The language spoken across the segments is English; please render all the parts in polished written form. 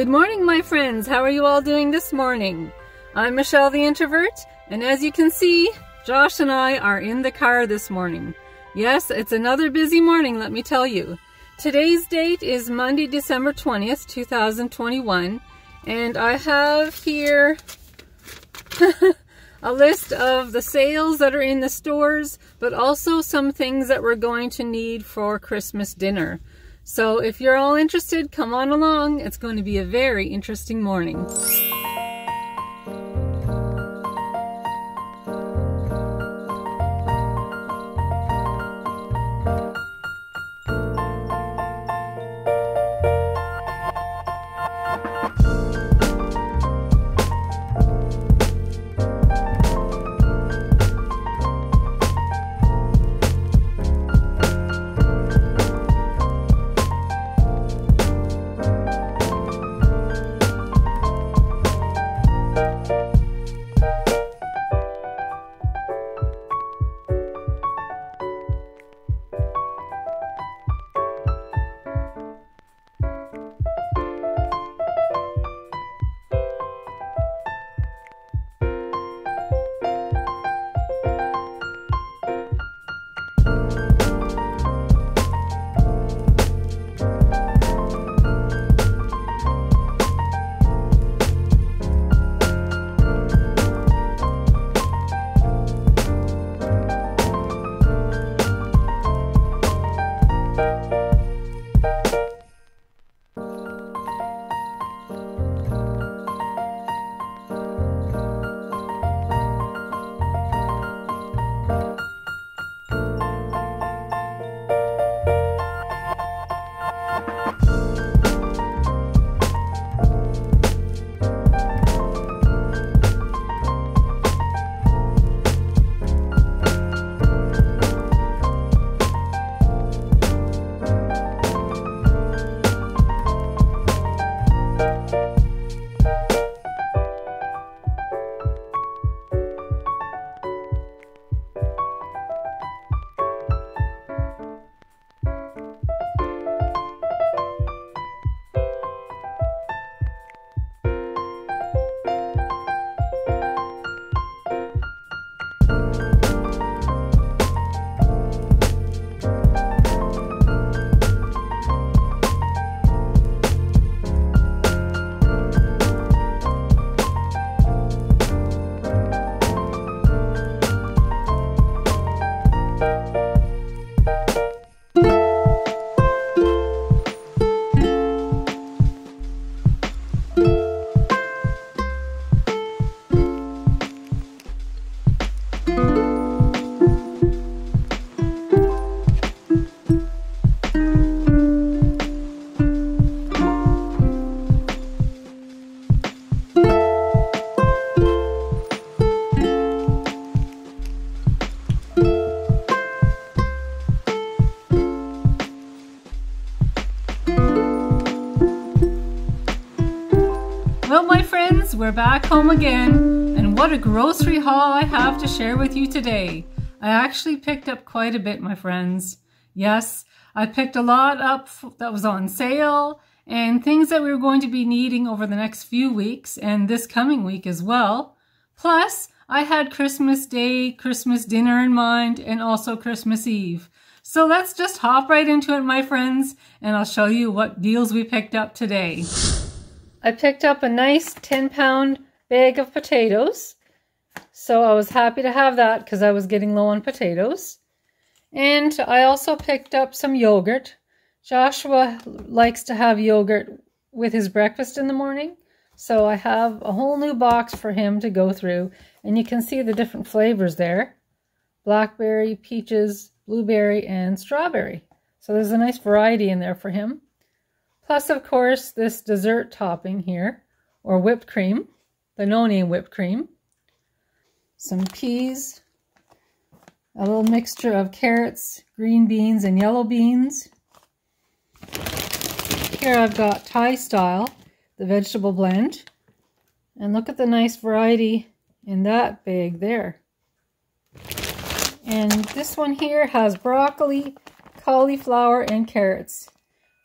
Good morning, my friends. How are you all doing this morning? I'm Michelle the Introvert, and as you can see, Josh and I are in the car this morning. Yes, it's another busy morning, let me tell you. Today's date is Monday, December 20th, 2021, and I have here a list of the sales that are in the stores, but also some things that we're going to need for Christmas dinner. So if you're all interested, come on along. It's going to be a very interesting morning. We're back home again, and what a grocery haul I have to share with you today. I actually picked up quite a bit, my friends. Yes, I picked a lot up that was on sale and things that we were going to be needing over the next few weeks and this coming week as well. Plus, I had Christmas Day, Christmas dinner in mind, and also Christmas Eve. So let's just hop right into it, my friends, and I'll show you what deals we picked up today. I picked up a nice 10-pound bag of potatoes, so I was happy to have that because I was getting low on potatoes. And I also picked up some yogurt. Joshua likes to have yogurt with his breakfast in the morning, so I have a whole new box for him to go through, and you can see the different flavors there. Blackberry, peaches, blueberry, and strawberry. So there's a nice variety in there for him. Plus, of course, this dessert topping here, or whipped cream, Benoni whipped cream, some peas, a little mixture of carrots, green beans, and yellow beans. Here I've got Thai style, the vegetable blend, and look at the nice variety in that bag there. And this one here has broccoli, cauliflower, and carrots.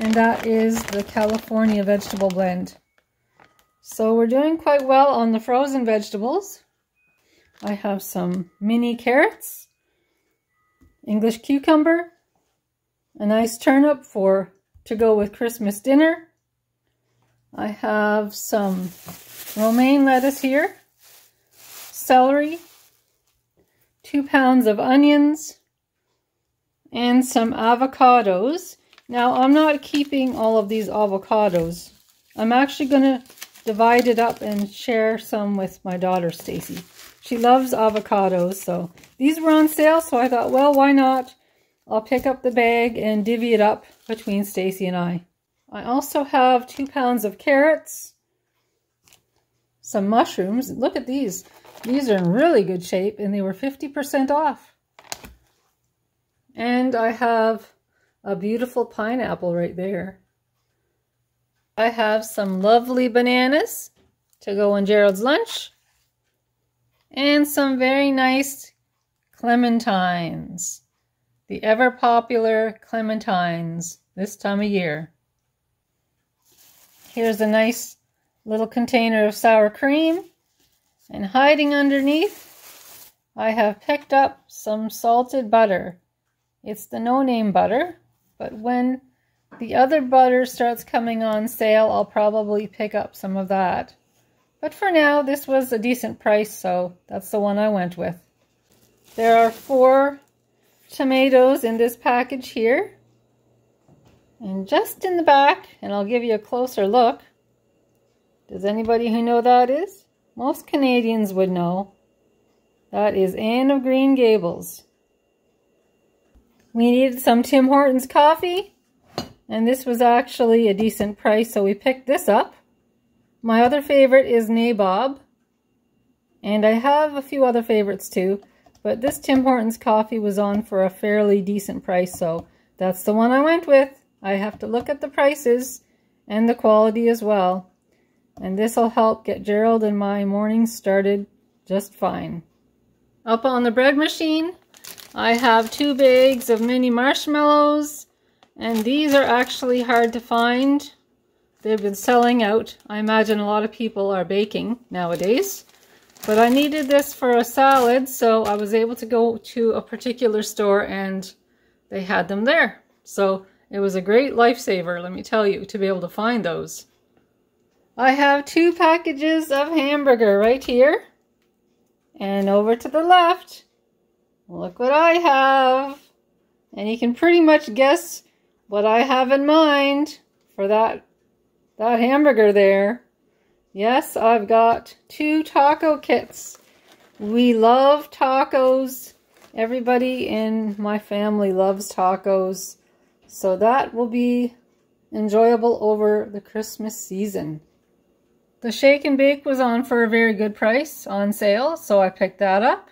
And that is the California vegetable blend. So we're doing quite well on the frozen vegetables. I have some mini carrots, English cucumber, a nice turnip for to go with Christmas dinner. I have some romaine lettuce here, celery, 2 pounds of onions, and some avocados. Now, I'm not keeping all of these avocados. I'm actually going to divide it up and share some with my daughter, Stacy. She loves avocados, so these were on sale, so I thought, well, why not? I'll pick up the bag and divvy it up between Stacy and I. I also have 2 pounds of carrots, some mushrooms. Look at these. These are in really good shape, and they were 50% off. And I have a beautiful pineapple right there. I have some lovely bananas to go on Gerald's lunch. And some very nice clementines. The ever popular clementines this time of year. Here's a nice little container of sour cream. And hiding underneath, I have picked up some salted butter. It's the no-name butter, but when the other butter starts coming on sale, I'll probably pick up some of that. But for now, this was a decent price, so that's the one I went with. There are 4 tomatoes in this package here. And just in the back, and I'll give you a closer look. Does anybody who know that is? Most Canadians would know. That is Anne of Green Gables. We needed some Tim Hortons coffee, and this was actually a decent price, so we picked this up. My other favorite is Nabob, and I have a few other favorites too, but this Tim Hortons coffee was on for a fairly decent price, so that's the one I went with. I have to look at the prices and the quality as well, and this will help get Gerald and my morning started just fine. Up on the bread machine, I have 2 bags of mini marshmallows, and these are actually hard to find. They've been selling out. I imagine a lot of people are baking nowadays, but I needed this for a salad, so I was able to go to a particular store and they had them there. So it was a great lifesaver, let me tell you, to be able to find those. I have 2 packages of hamburger right here. And over to the left, look what I have. And you can pretty much guess what I have in mind for that hamburger there. Yes, I've got 2 taco kits. We love tacos. Everybody in my family loves tacos. So that will be enjoyable over the Christmas season. The shake and bake was on for a very good price on sale, so I picked that up.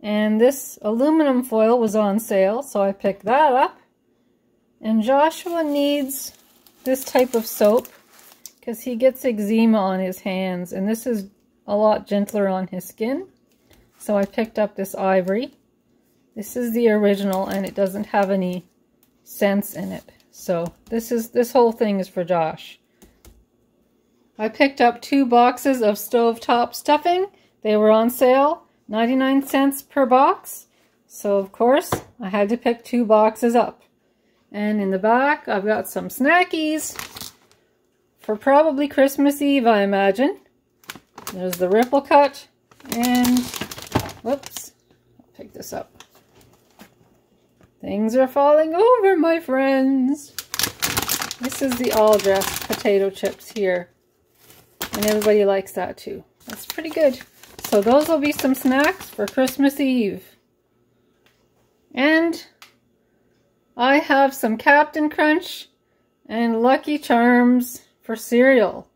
And this aluminum foil was on sale, so I picked that up. And Joshua needs this type of soap because he gets eczema on his hands, and this is a lot gentler on his skin. So I picked up this ivory. This is the original, and it doesn't have any scents in it. So this whole thing is for Josh. I picked up 2 boxes of stovetop stuffing. They were on sale, 99 cents per box. So of course I had to pick 2 boxes up. And in the back I've got some snackies for probably Christmas Eve, I imagine. There's the ripple cut and whoops, I'll pick this up. Things are falling over, my friends. This is the all dressed potato chips here. And everybody likes that too. That's pretty good. So those will be some snacks for Christmas Eve. And I have some Captain Crunch and Lucky Charms for cereal.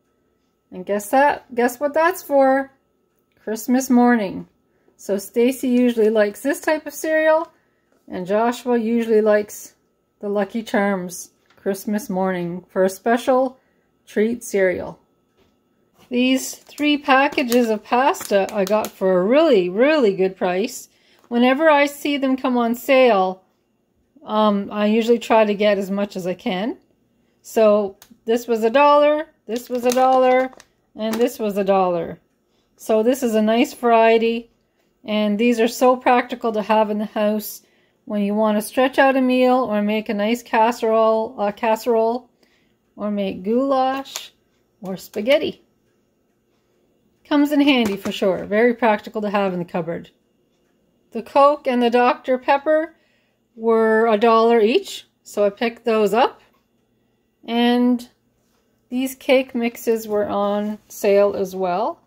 And guess what that's for? Christmas morning. So Stacy usually likes this type of cereal. And Joshua usually likes the Lucky Charms Christmas morning for a special treat cereal. These 3 packages of pasta I got for a really, really good price. Whenever I see them come on sale, I usually try to get as much as I can. So this was $1, this was $1, and this was $1. So this is a nice variety, and these are so practical to have in the house when you want to stretch out a meal or make a nice casserole, or make goulash or spaghetti. Comes in handy for sure. Very practical to have in the cupboard. The Coke and the Dr. Pepper were $1 each, so I picked those up. And these cake mixes were on sale as well.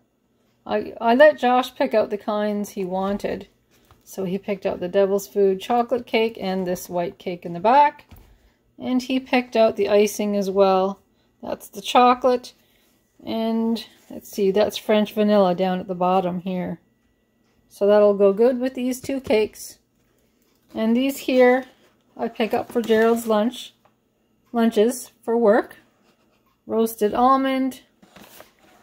I let Josh pick out the kinds he wanted. So he picked out the Devil's Food chocolate cake and this white cake in the back. And he picked out the icing as well. That's the chocolate. And let's see, that's French vanilla down at the bottom here. So that'll go good with these two cakes. And these here I pick up for Gerald's lunches for work. Roasted almond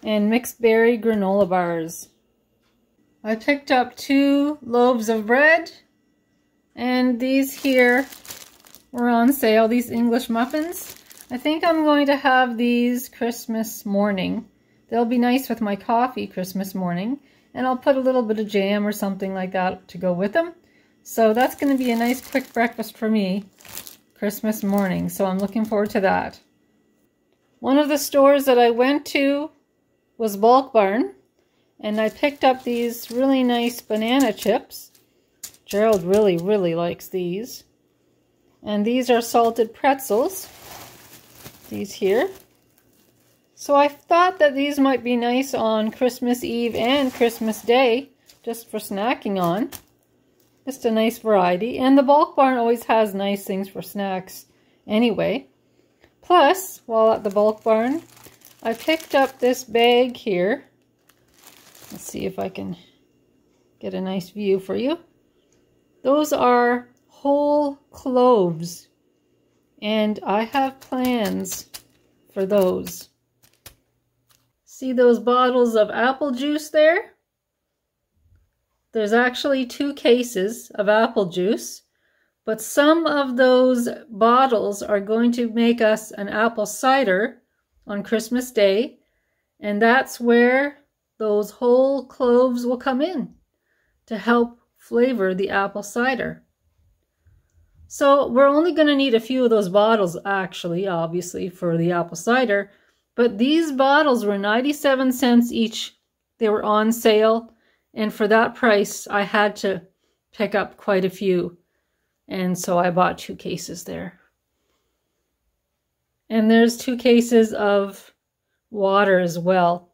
and mixed berry granola bars. I picked up 2 loaves of bread, and these here were on sale, these English muffins. I think I'm going to have these Christmas morning. They'll be nice with my coffee Christmas morning. And I'll put a little bit of jam or something like that to go with them. So that's going to be a nice quick breakfast for me Christmas morning. So I'm looking forward to that. One of the stores that I went to was Bulk Barn. And I picked up these really nice banana chips. Gerald really likes these. And these are salted pretzels. These here. So I thought that these might be nice on Christmas Eve and Christmas Day, just for snacking on. Just a nice variety. And the Bulk Barn always has nice things for snacks anyway. Plus, while at the Bulk Barn, I picked up this bag here. Let's see if I can get a nice view for you. Those are whole cloves. And I have plans for those. See those bottles of apple juice there? There's actually 2 cases of apple juice, but some of those bottles are going to make us an apple cider on Christmas Day, and that's where those whole cloves will come in to help flavor the apple cider. So we're only going to need a few of those bottles actually, obviously, for the apple cider. But these bottles were 97 cents each. They were on sale. And for that price, I had to pick up quite a few. And so I bought 2 cases there. And there's 2 cases of water as well.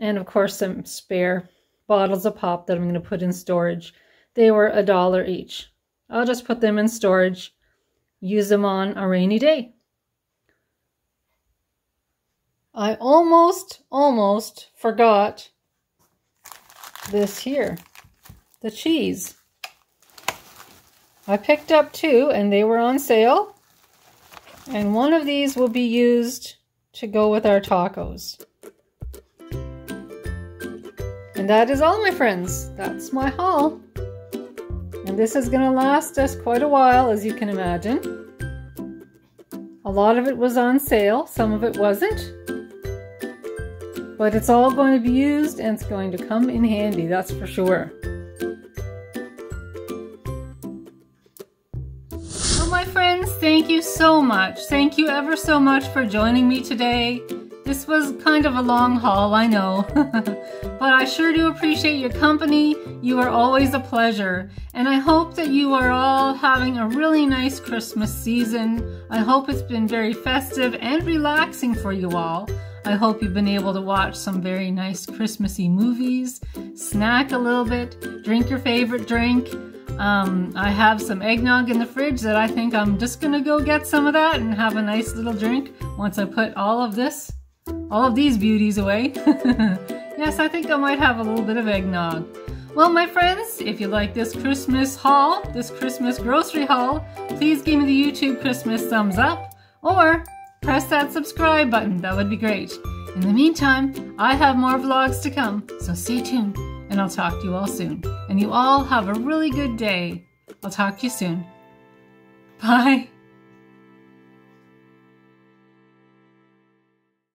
And of course, some spare bottles of pop that I'm going to put in storage. They were $1 each. I'll just put them in storage, use them on a rainy day. I almost forgot this here, the cheese. I picked up 2 and they were on sale. And one of these will be used to go with our tacos. And that is all, my friends. That's my haul. And this is going to last us quite a while, as you can imagine. A lot of it was on sale, some of it wasn't. But it's all going to be used and it's going to come in handy, that's for sure. So my friends, thank you so much. Thank you ever so much for joining me today. This was kind of a long haul, I know. But I sure do appreciate your company. You are always a pleasure. And I hope that you are all having a really nice Christmas season. I hope it's been very festive and relaxing for you all. I hope you've been able to watch some very nice Christmassy movies, snack a little bit, drink your favorite drink. I have some eggnog in the fridge that I think I'm just going to go get some of that and have a nice little drink once I put all of these beauties away. Yes, I think I might have a little bit of eggnog. Well, my friends, if you like this Christmas haul, this Christmas grocery haul, please give me the YouTube Christmas thumbs up or press that subscribe button, that would be great. In the meantime, I have more vlogs to come, so stay tuned, and I'll talk to you all soon. And you all have a really good day. I'll talk to you soon. Bye.